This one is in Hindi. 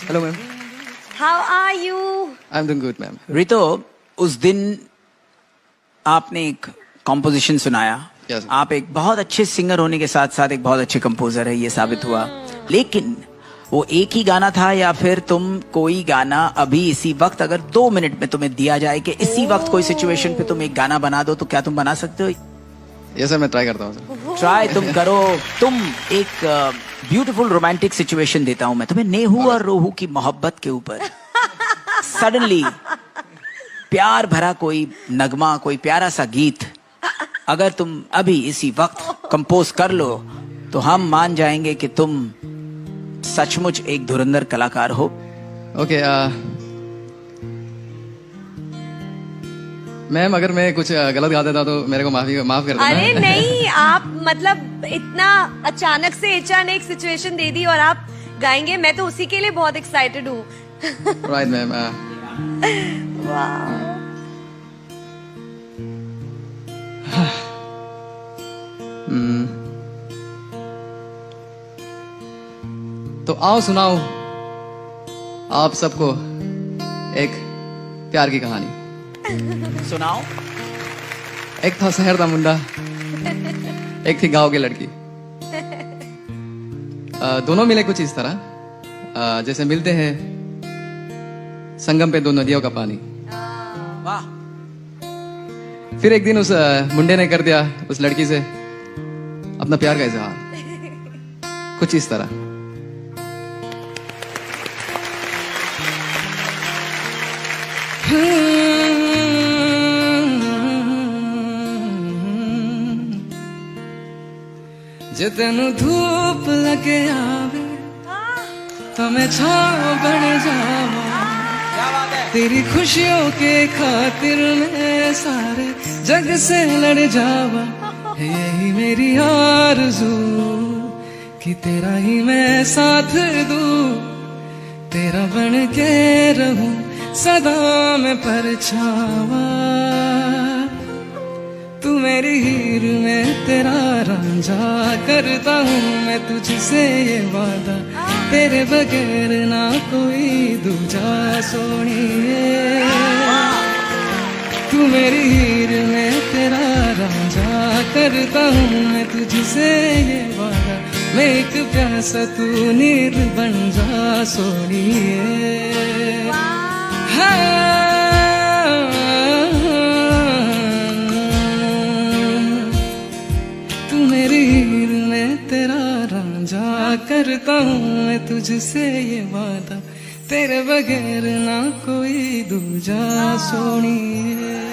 Hello ma'am, how are you? I am doing good ma'am. Rito, उस दिन आपने एक कॉम्पोजिशन सुनाया। Yes. आप एक बहुत अच्छे सिंगर होने के साथ साथ एक बहुत अच्छे कंपोजर है, ये साबित हुआ। लेकिन वो एक ही गाना था या फिर तुम कोई गाना अभी इसी वक्त अगर 2 मिनट में तुम्हें दिया जाए कि इसी वक्त कोई सिचुएशन पे तुम एक गाना बना दो, तो क्या तुम बना सकते हो? यस सर, मैं ट्राई करता हूँ। ट्राई तुम करो। तुम एक ब्यूटीफुल रोमांटिक सिचुएशन देता हूँ मैं तुम्हें, नेहू और रोहू की मोहब्बत के ऊपर। सडनली प्यार भरा कोई नगमा, कोई प्यारा सा गीत अगर तुम अभी इसी वक्त कंपोज कर लो तो हम मान जाएंगे कि तुम सचमुच एक धुरंधर कलाकार हो। ओके, मैम अगर मैं कुछ गलत गा देता तो मेरे को माफ कर देना। अरे नहीं, आप मतलब इतना अचानक से एचा ने एक सिचुएशन दे दी और आप गाएंगे, मैं तो उसी के लिए बहुत एक्साइटेड हूँ। Right ma'am. वाह। तो आओ सुनाओ आप सबको एक प्यार की कहानी। सुनाओ। एक था शहर का मुंडा, एक थी गांव की लड़की। दोनों मिले कुछ इस तरह जैसे मिलते हैं संगम पे दो नदियों का पानी। वाह। फिर एक दिन उस मुंडे ने कर दिया उस लड़की से अपना प्यार का इजहार, कुछ इस तरह। जे तेनु धूप लगे आवे तो मैं छाँव बन जावा। तेरी खुशियों के खातिर मैं सारे जग से लड़ जावा। यही मेरी आरज़ू कि तेरा ही मैं साथ दूँ, तेरा बन के रहूँ सदा में परछावा। तू मेरी हीर में तेरा रांझा, करता हूँ मैं तुझसे ये वादा, तेरे बगैर ना कोई दूजा सोनिए। तू मेरी हीर में तेरा रांझा, करता हूँ मैं तुझसे ये वादा, मैं एक प्यासा तू नीर बन जा सोनिए। तू मेरी हीर में तेरा रांझा, करता हूँ मैं तुझसे ये वादा, तेरे बगैर ना कोई दूजा सोनिए।